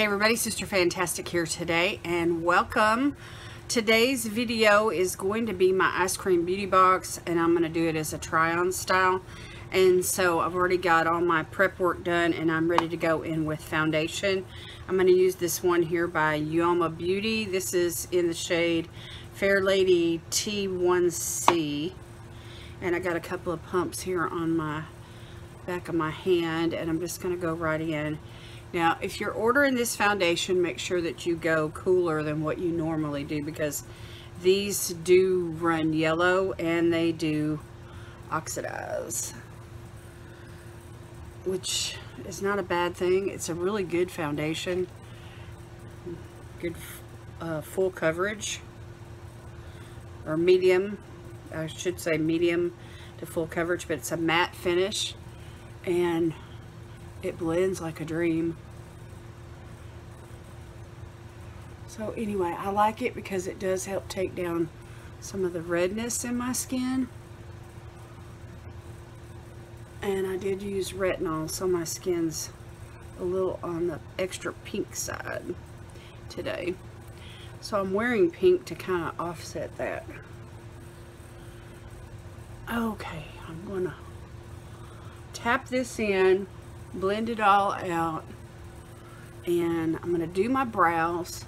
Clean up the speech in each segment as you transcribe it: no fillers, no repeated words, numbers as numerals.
Hey everybody, Sister Fantastic here today and welcome. Today's video is going to be my Eyescream Beauty Box and I'm going to do it as a try-on style. And so I've already got all my prep work done and I'm ready to go in with foundation. I'm going to use this one here by Yoma Beauty. This is in the shade Fair Lady T1C. And I got a couple of pumps here on my back of my hand and I'm just going to go right in. Now, if you're ordering this foundation, make sure that you go cooler than what you normally do because these do run yellow and they do oxidize, which is not a bad thing. It's a really good foundation, good full coverage, or medium, I should say medium to full coverage, but it's a matte finish and it blends like a dream. So anyway, I like it because it does help take down some of the redness in my skin. And I did use retinol, so my skin's a little on the extra pink side today. So I'm wearing pink to kind of offset that. Okay, I'm gonna tap this in, blend it all out, and I'm gonna do my brows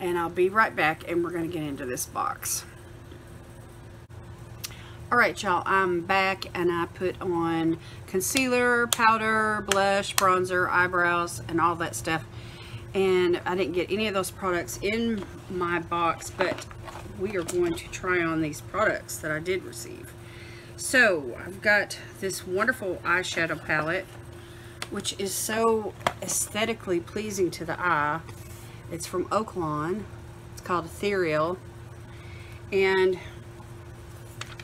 and I'll be right back and we're gonna get into this box. Alright y'all, I'm back and I put on concealer, powder, blush, bronzer, eyebrows and all that stuff, and I didn't get any of those products in my box, but we are going to try on these products that I did receive. So I've got this wonderful eyeshadow palette which is so aesthetically pleasing to the eye. It's from Oaklawn. It's called Ethereal. And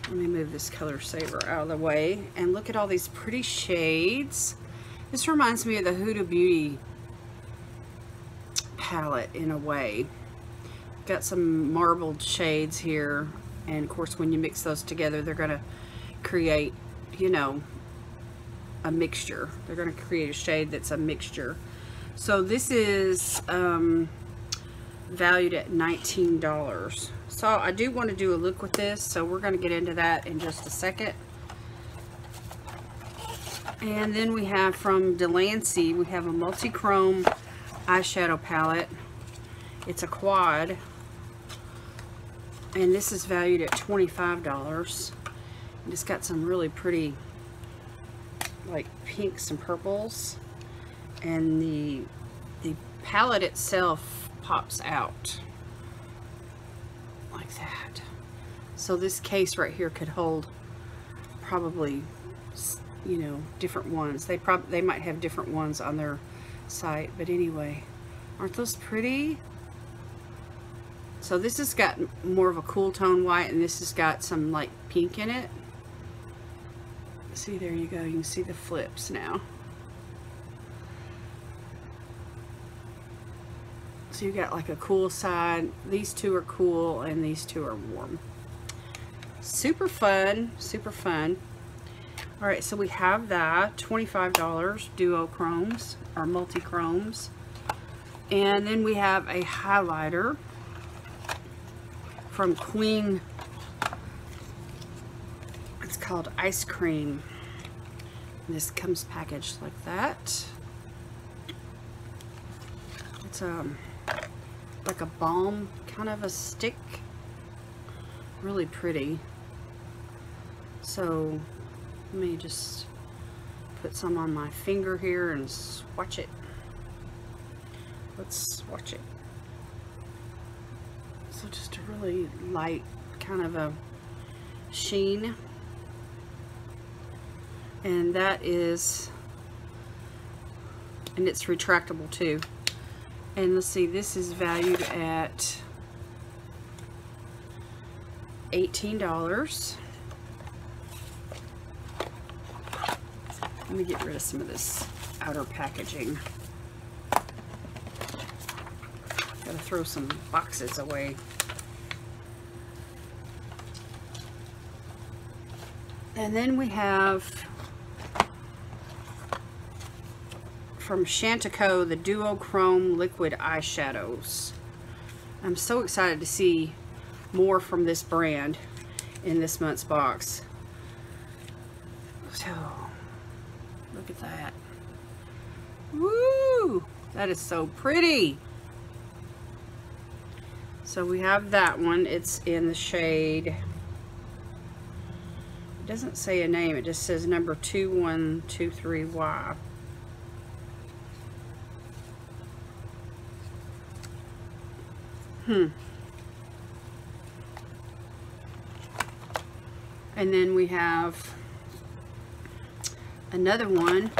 let me move this color saver out of the way. And look at all these pretty shades. This reminds me of the Huda Beauty palette in a way. Got some marbled shades here. And of course when you mix those together they're gonna create, you know, a mixture. They're going to create a shade that's a mixture. So this is valued at $19. So I do want to do a look with this, so we're going to get into that in just a second. And then we have from Delancey, we have a multi-chrome eyeshadow palette. It's a quad and this is valued at $25. And it's got some really pretty like pinks and purples, and the palette itself pops out like that. So this case right here could hold probably, you know, different ones. They might have different ones on their site, but anyway, aren't those pretty? So this has got more of a cool tone white and this has got some like pink in it. See, there you go, you can see the flips now. So you got like a cool side. These two are cool and these two are warm. Super fun, super fun. All right, so we have that $25 duochromes or multi-chromes, and then we have a highlighter from Queen. It's called Ice Cream. This comes packaged like that. It's like a balm kind of a stick. Really pretty. So let me just put some on my finger here and swatch it. Let's swatch it. So just a really light kind of a sheen. And that is, and it's retractable too. And let's see, this is valued at $18. Let me get rid of some of this outer packaging. Gotta throw some boxes away. And then we have from Chantico, the Duochrome Liquid Eyeshadows. I'm so excited to see more from this brand in this month's box. So, look at that. Woo! That is so pretty. So we have that one. It's in the shade, it doesn't say a name, it just says number 2123Y. And then we have another one,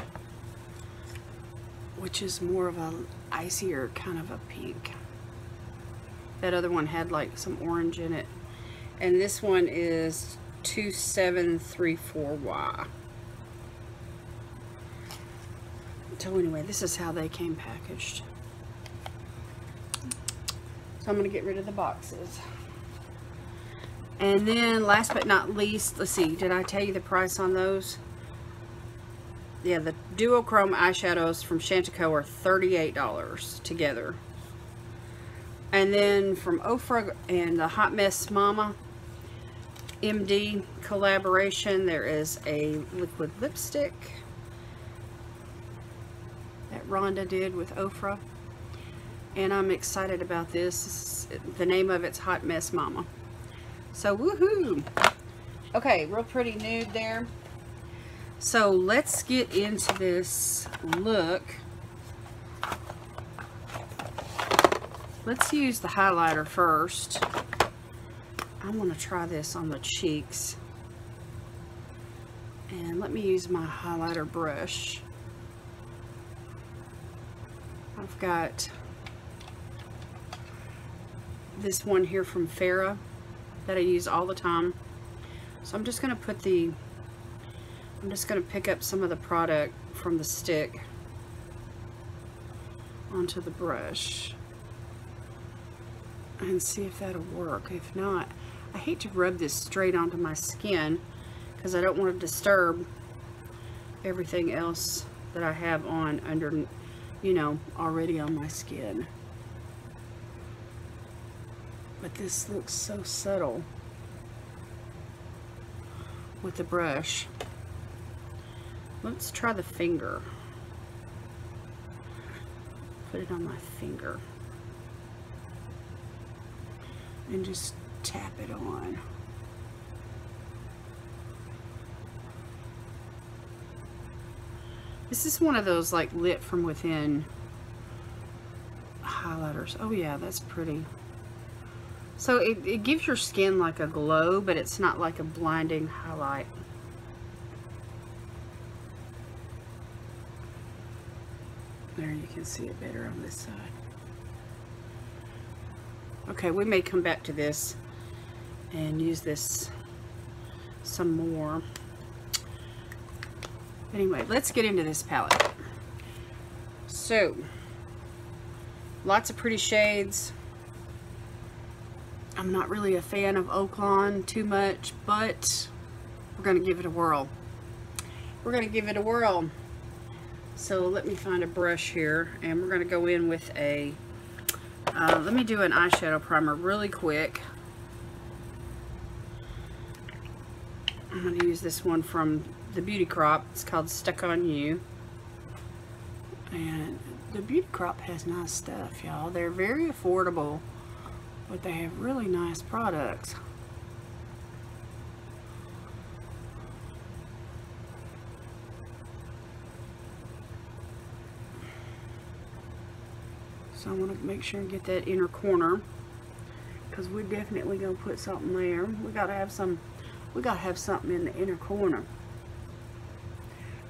which is more of a icier kind of a pink. That other one had like some orange in it. And this one is 2734Y. So anyway, this is how they came packaged. So I'm gonna get rid of the boxes. And then last but not least, let's see, did I tell you the price on those? Yeah, the duochrome eyeshadows from Chantico are $38 together. And then from Ofra and the Hot Mess Mama MD collaboration, there is a liquid lipstick that Rhonda did with Ofra. And I'm excited about this. The name of it's Hot Mess Mama. So woohoo! Okay, real pretty nude there. So let's get into this look. Let's use the highlighter first. I want to try this on the cheeks. And let me use my highlighter brush. I've got this one here from Farrah that I use all the time. So I'm just going to put the, I'm just going to pick up some of the product from the stick onto the brush and see if that'll work. If not, I hate to rub this straight onto my skin because I don't want to disturb everything else that I have on under, you know, already on my skin. But this looks so subtle with the brush. Let's try the finger. Put it on my finger. And just tap it on. This is one of those like lit from within highlighters. Oh yeah, that's pretty. So it gives your skin like a glow, but it's not like a blinding highlight. There, you can see it better on this side. Okay, we may come back to this and use this some more. Anyway, let's get into this palette. So, lots of pretty shades. I'm not really a fan of Oaklawn too much, but we're going to give it a whirl. We're going to give it a whirl. So let me find a brush here, and we're going to go in with a let me do an eyeshadow primer really quick. I'm going to use this one from the Beauty Crop. It's called Stuck On You. And the Beauty Crop has nice stuff, y'all. They're very affordable, but they have really nice products. So I want to make sure and get that inner corner, because we're definitely gonna put something there. We gotta have some. We gotta have something in the inner corner.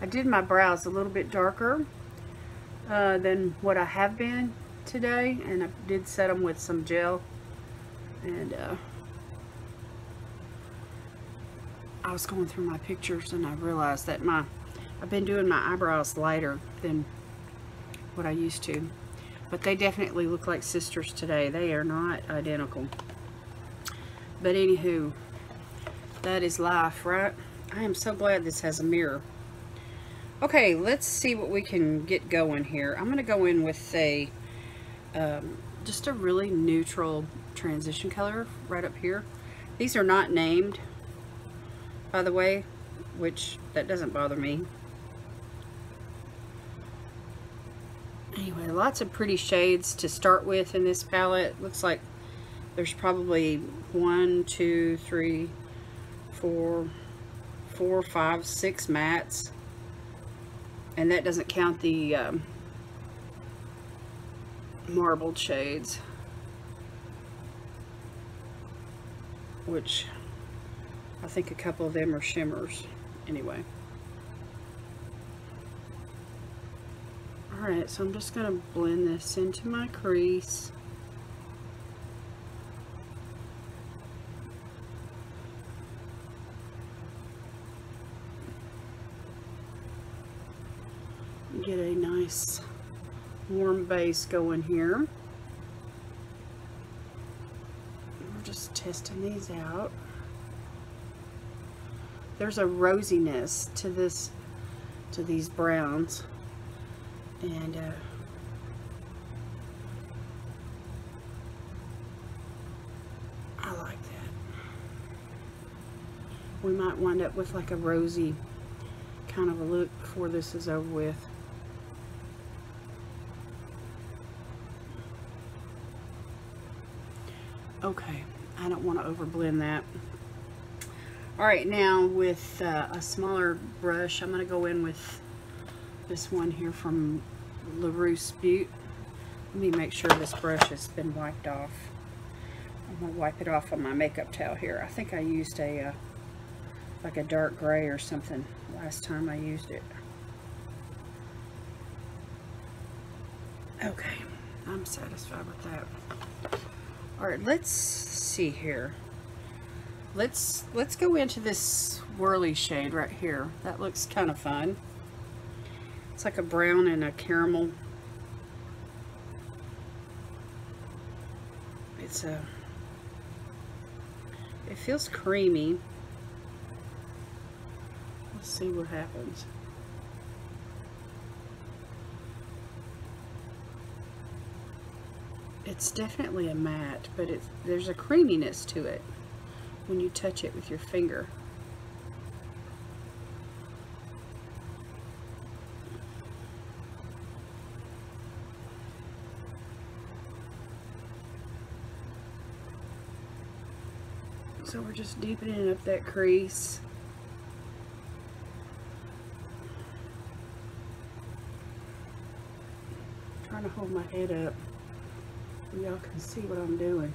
I did my brows a little bit darker than what I have been today, and I did set them with some gel. And I was going through my pictures, and I realized that I've been doing my eyebrows lighter than what I used to. But they definitely look like sisters today. They are not identical. But anywho, that is life, right? I am so glad this has a mirror. Okay, let's see what we can get going here. I'm going to go in with a just a really neutral transition color right up here. These are not named, by the way, which that doesn't bother me. Anyway, lots of pretty shades to start with in this palette. Looks like there's probably 1, 2, 3, 4, 5, 6 mattes, and that doesn't count the marbled shades, which I think a couple of them are shimmers. Anyway, all right, so I'm just gonna blend this into my crease. Get a nice warm base going here. We're just testing these out. There's a rosiness to this, to these browns, and I like that. We might wind up with like a rosy kind of a look before this is over with. Okay, I don't want to overblend that. All right, now with a smaller brush, I'm going to go in with this one here from LaRousse Butte. Let me make sure this brush has been wiped off. I'm going to wipe it off on my makeup towel here. I think I used a like a dark gray or something last time I used it. Okay, I'm satisfied with that. All right, let's see here. Let's go into this swirly shade right here. That looks kind of fun. It's like a brown and a caramel. It's a, it feels creamy. Let's see what happens. It's definitely a matte, but it's, there's a creaminess to it when you touch it with your finger. So we're just deepening up that crease. I'm trying to hold my head up so y'all can see what I'm doing.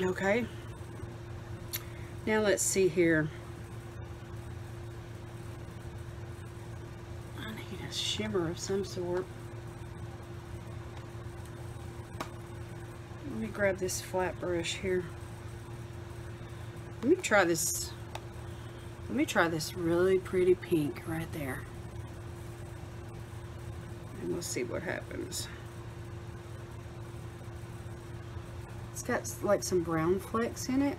Okay, now let's see here. I need a shimmer of some sort. Let me grab this flat brush here. Let me try this. Let me try this really pretty pink right there. And we'll see what happens. Got like some brown flecks in it.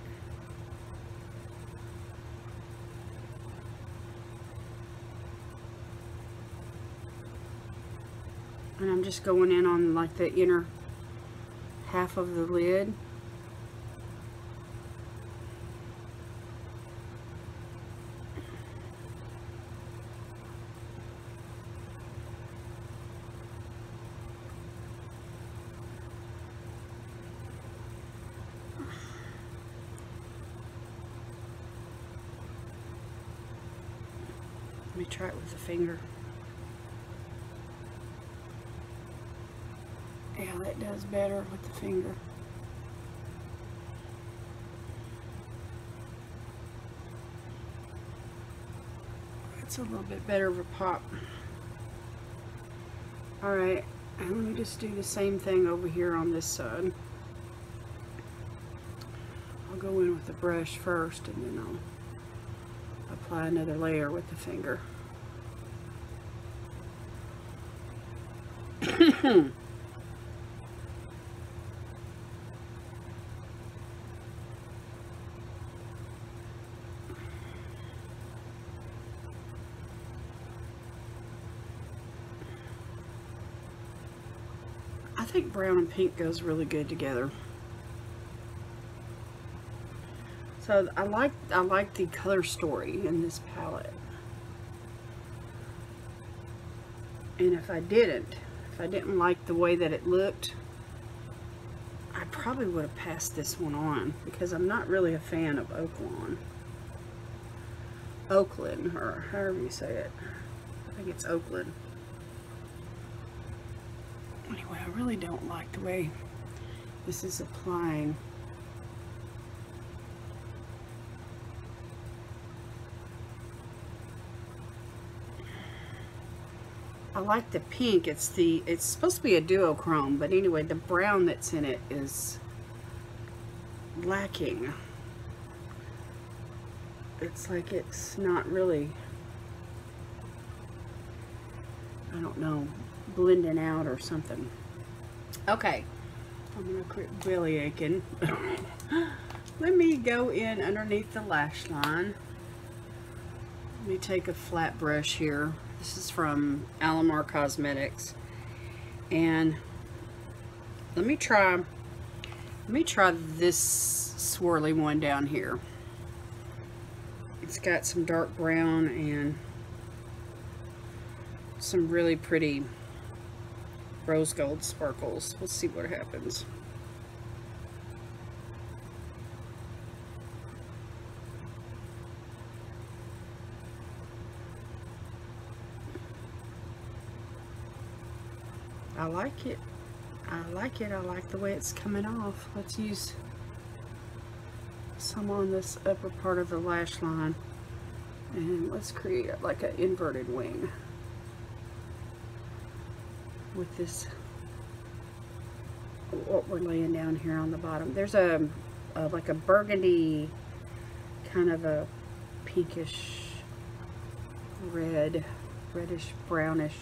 And I'm just going in on like the inner half of the lid. Let me try it with the finger. Yeah, that does better with the finger. That's a little bit better of a pop. Alright, and let me just do the same thing over here on this side. I'll go in with the brush first and then I'll apply another layer with the finger. I think brown and pink goes really good together. So I like the color story in this palette. And if I didn't like the way that it looked, I probably would have passed this one on, because I'm not really a fan of Oakland, or however you say it. I think it's Oakland. Anyway, I really don't like the way this is applying. I like the pink. It's supposed to be a duochrome, but anyway, the brown that's in it is lacking. It's like it's not really, I don't know, blending out or something. Okay, I'm gonna quit belly aching. Let me go in underneath the lash line. Let me take a flat brush here. This is from Alomar Cosmetics, and let me try this swirly one down here. It's got some dark brown and some really pretty rose gold sparkles. We'll see what happens. I like it. I like it. I like the way it's coming off. Let's use some on this upper part of the lash line, and let's create like an inverted wing with this, what we're laying down here on the bottom. There's a like a burgundy kind of a pinkish red, reddish, brownish,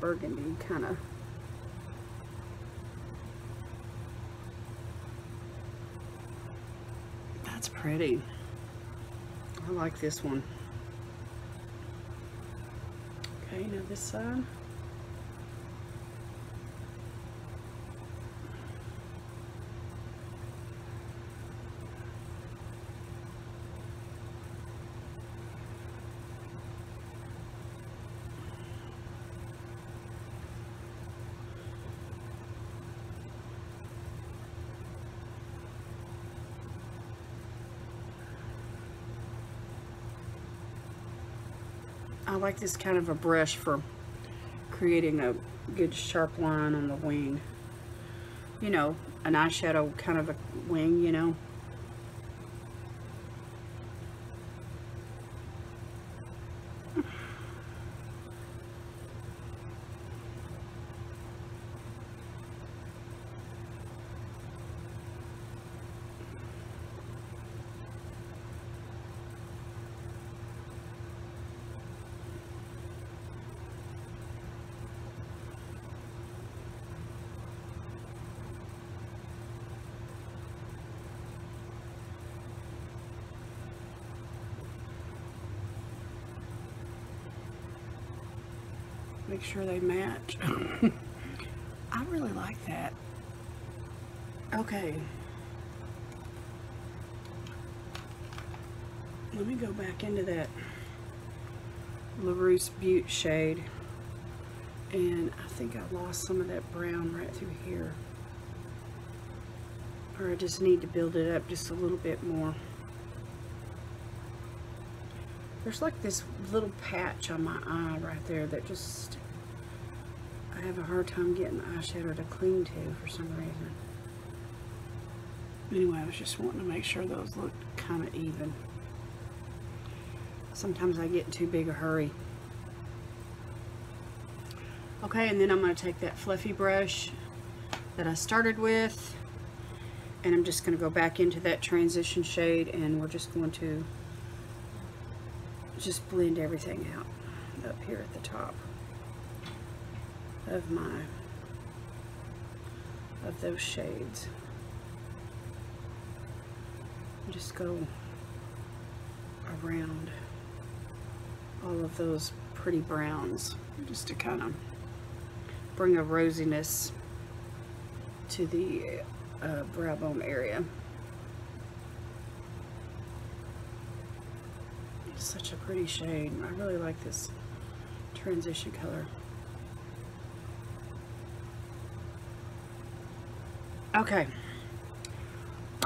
burgundy kind of . That's pretty. I like this one. Okay, now this side. I like this kind of a brush for creating a good sharp line on the wing. You know, an eyeshadow kind of a wing, you know. Make sure they match. I really like that. Okay. Let me go back into that LaRousse Butte shade. And I think I lost some of that brown right through here. Or I just need to build it up just a little bit more. There's like this little patch on my eye right there that just, I have a hard time getting the eyeshadow to cling to for some reason. Anyway, I was just wanting to make sure those looked kind of even. Sometimes I get in too big a hurry. Okay, and then I'm going to take that fluffy brush that I started with, and I'm just going to go back into that transition shade, and we're just going to just blend everything out up here at the top of my of those shades. Just go around all of those pretty browns just to kind of bring a rosiness to the brow bone area. It's such a pretty shade. I really like this transition color. Okay.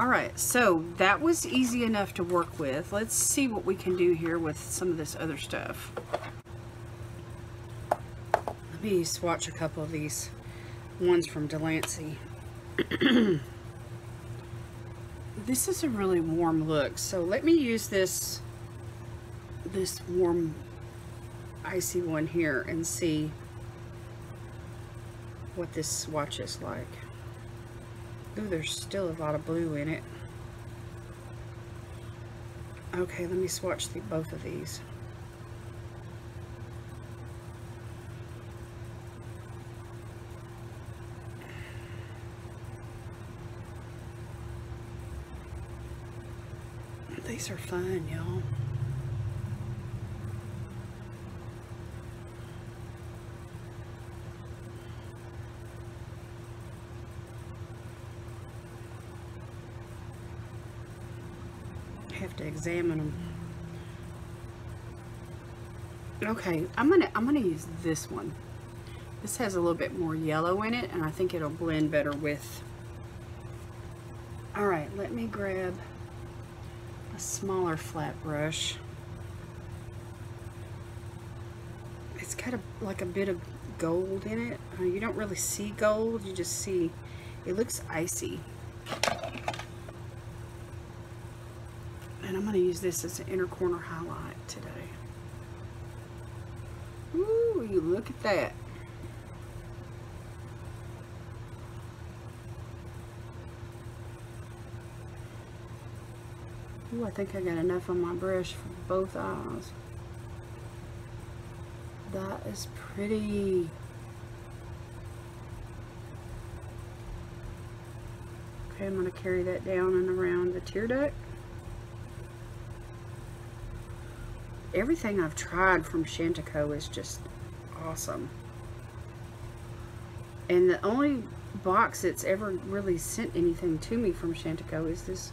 Alright, so that was easy enough to work with. Let's see what we can do here with some of this other stuff. Let me swatch a couple of these ones from Delancey. This is a really warm look, so let me use this warm icy one here and see what this swatch is like. Ooh, there's still a lot of blue in it. Okay, let me swatch both of these. These are fun, y'all. Have to examine them. Okay, I'm gonna use this one. This has a little bit more yellow in it, and I think it'll blend better with. All right, let me grab a smaller flat brush. It's got like a bit of gold in it. You don't really see gold, you just see it looks icy. And I'm going to use this as an inner corner highlight today. Ooh, you look at that. Ooh, I think I got enough on my brush for both eyes. That is pretty. Okay, I'm going to carry that down and around the tear duct. Everything I've tried from Chantico is just awesome. And the only box that's ever really sent anything to me from Chantico is this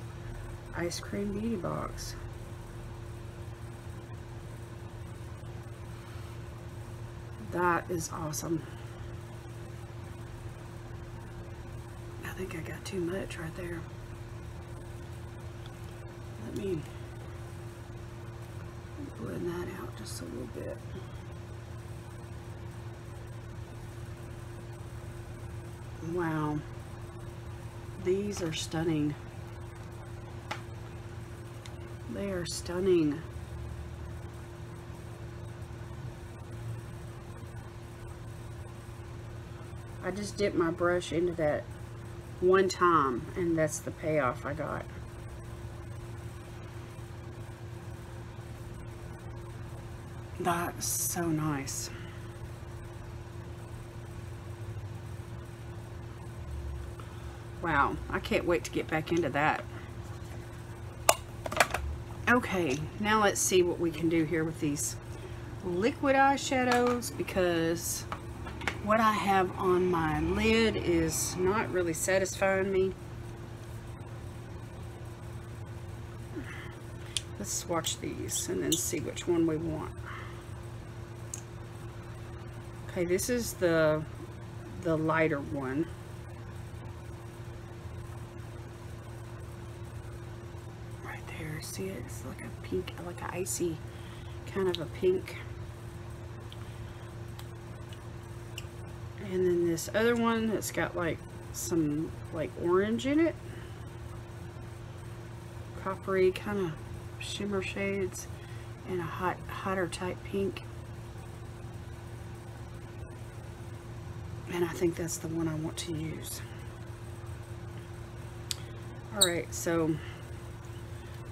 Eyescream Beauty Box. That is awesome. I think I got too much right there. Let me blend that out just a little bit. Wow, these are stunning. They are stunning. I just dipped my brush into that one time, and that's the payoff I got. That's so nice. Wow, I can't wait to get back into that. Okay, now let's see what we can do here with these liquid eyeshadows, because what I have on my lid is not really satisfying me. Let's swatch these and then see which one we want. Okay, this is the lighter one. Right there, see it? It's like a pink, like an icy kind of a pink. And then this other one that's got like some like orange in it. Coppery kind of shimmer shades. and a hotter type pink. And I think that's the one I want to use. All right, so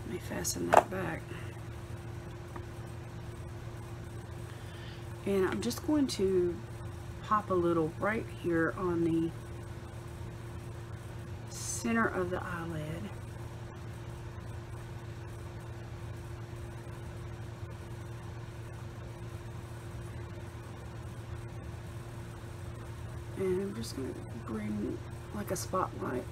let me fasten that back. And I'm just going to pop a little right here on the center of the eyelid. And I'm just going to bring like a spotlight.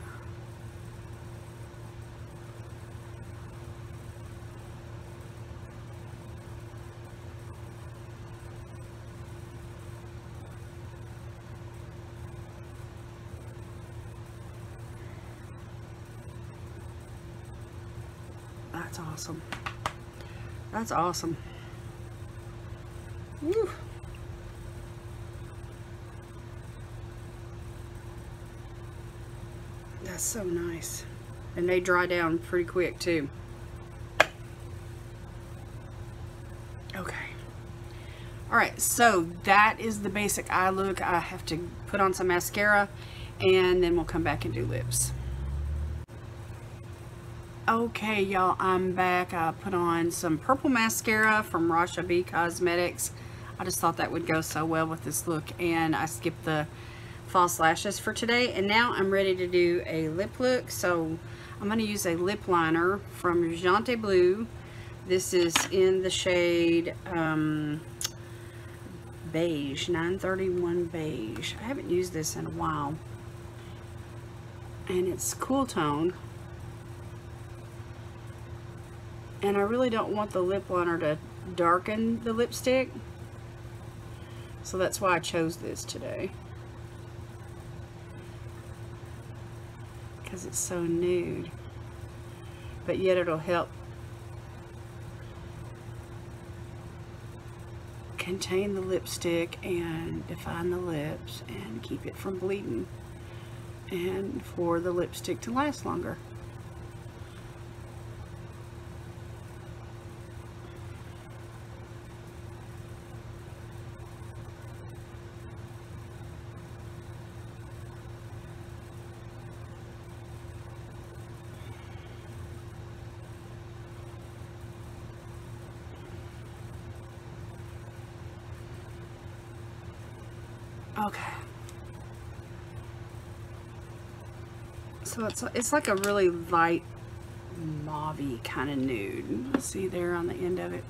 That's awesome. That's awesome. Woo. That's so nice. And they dry down pretty quick too. Okay. Alright, so that is the basic eye look. I have to put on some mascara and then we'll come back and do lips. Okay, y'all, I'm back. I put on some purple mascara from Rasha B Cosmetics. I just thought that would go so well with this look, and I skipped the false lashes for today, and now I'm ready to do a lip look. So I'm going to use a lip liner from Jante Blue. This is in the shade beige, 931 beige. I haven't used this in a while, and it's cool toned. And I really don't want the lip liner to darken the lipstick, so that's why I chose this today, because it's so nude, but yet it'll help contain the lipstick and define the lips and keep it from bleeding and for the lipstick to last longer. Okay, so it's like a really light mauve-y kind of nude. See there on the end of it.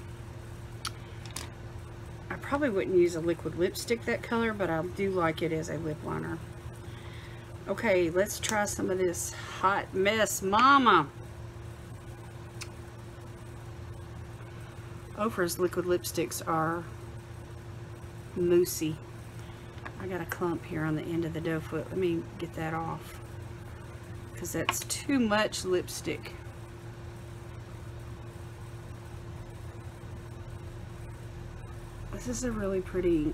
I probably wouldn't use a liquid lipstick that color, but I do like it as a lip liner. Okay, let's try some of this hot mess, mama. Ofra's liquid lipsticks are moussey. I got a clump here on the end of the doe foot. Let me get that off, because that's too much lipstick. This is a really pretty,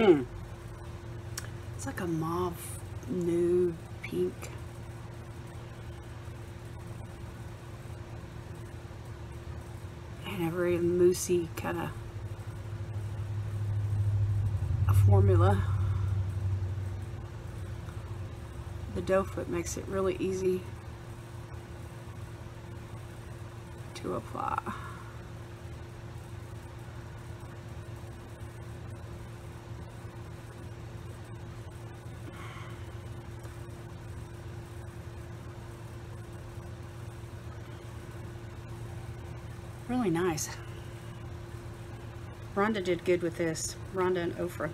it's like a mauve, nude, pink. And a very moussey kind of formula. The doe foot makes it really easy to apply. Really nice. Rhonda did good with this. Rhonda and Ofra.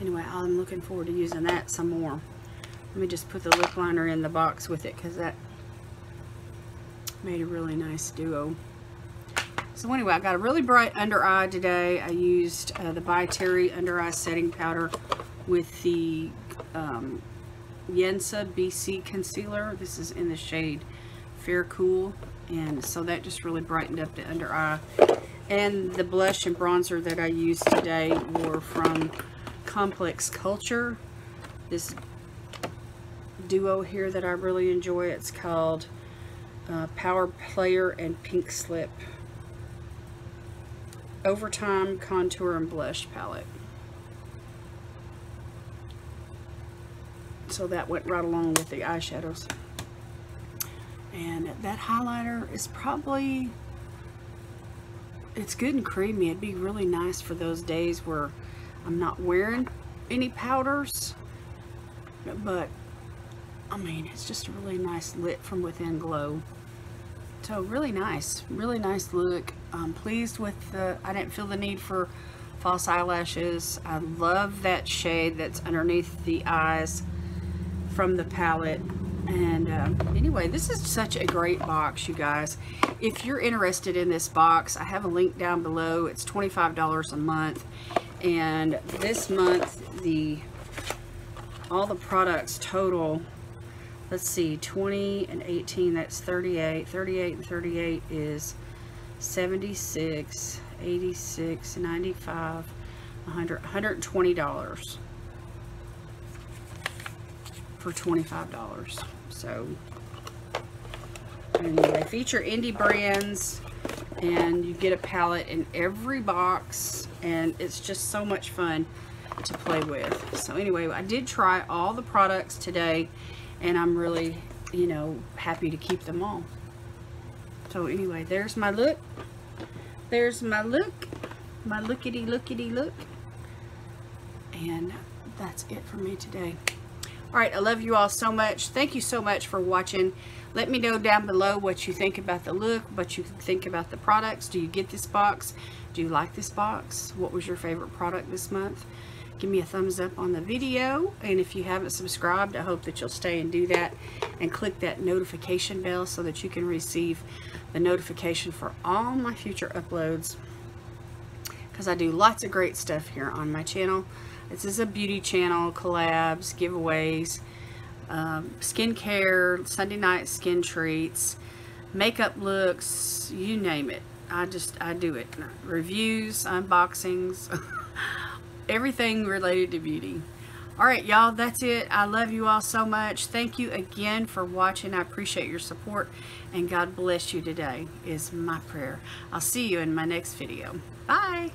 Anyway, I'm looking forward to using that some more. Let me just put the lip liner in the box with it, because that made a really nice duo. So anyway, I got a really bright under eye today. I used the By Terry under eye setting powder with the Yensa BC concealer. This is in the shade Fair Cool, and so that just really brightened up the under eye. And the blush and bronzer that I used today were from Complex Culture, this duo here that I really enjoy. It's called Power Player and Pink Slip. Overtime Contour and Blush palette. So that went right along with the eyeshadows. And that highlighter is probably, it's good and creamy. It'd be really nice for those days where I'm not wearing any powders, but I mean, it's just a really nice lit from within glow. So really nice look. I'm pleased with the, I didn't feel the need for false eyelashes. I love that shade that's underneath the eyes from the palette. And anyway, this is such a great box, you guys. If you're interested in this box, I have a link down below. It's $25 a month, and this month the all the products total, let's see, 20 and 18, that's 38, 38 and 38 is 76, 86, 95, 100, $120 for $25. So and they feature indie brands, and you get a palette in every box, and it's just so much fun to play with. So anyway, I did try all the products today, and I'm really, you know, happy to keep them all. So anyway, there's my look. There's my look, my lookity look, and that's it for me today. All right, I love you all so much. Thank you so much for watching. Let me know down below what you think about the look, what you think about the products. Do you get this box? Do you like this box? What was your favorite product this month? Give me a thumbs up on the video. And if you haven't subscribed, I hope that you'll stay and do that. And click that notification bell so that you can receive the notification for all my future uploads. Because I do lots of great stuff here on my channel. This is a beauty channel, collabs, giveaways, skincare, Sunday night skin treats, makeup looks, you name it. I do it. Reviews, unboxings, everything related to beauty. All right, y'all, that's it. I love you all so much. Thank you again for watching. I appreciate your support, and God bless you today is my prayer. I'll see you in my next video. Bye.